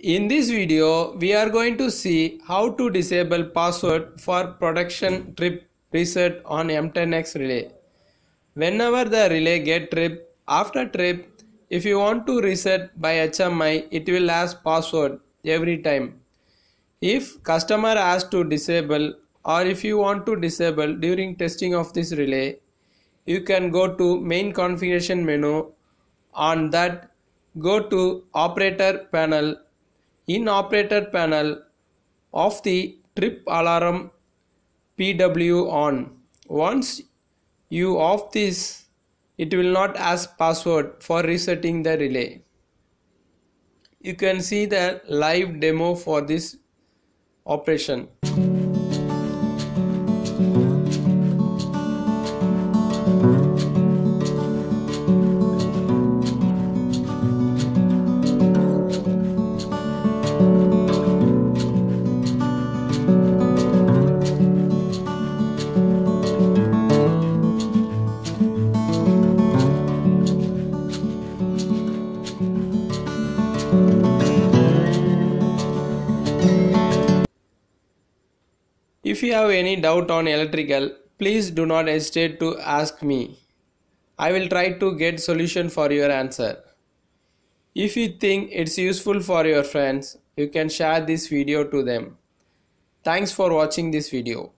In this video, we are going to see how to disable password for production trip reset on M10x relay. Whenever the relay get trip after trip, if you want to reset by HMI, it will ask password every time. If customer asks to disable or if you want to disable during testing of this relay, you can go to main configuration menu. On that, go to operator panel. In operator panel of the TripAlarmPWon, once you off this, it will not ask password for resetting the relay. You can see the live demo for this operation. If you have any doubt on electrical, please do not hesitate to ask me. I will try to get solution for your answer. If you think it's useful for your friends, you can share this video to them. Thanks for watching this video.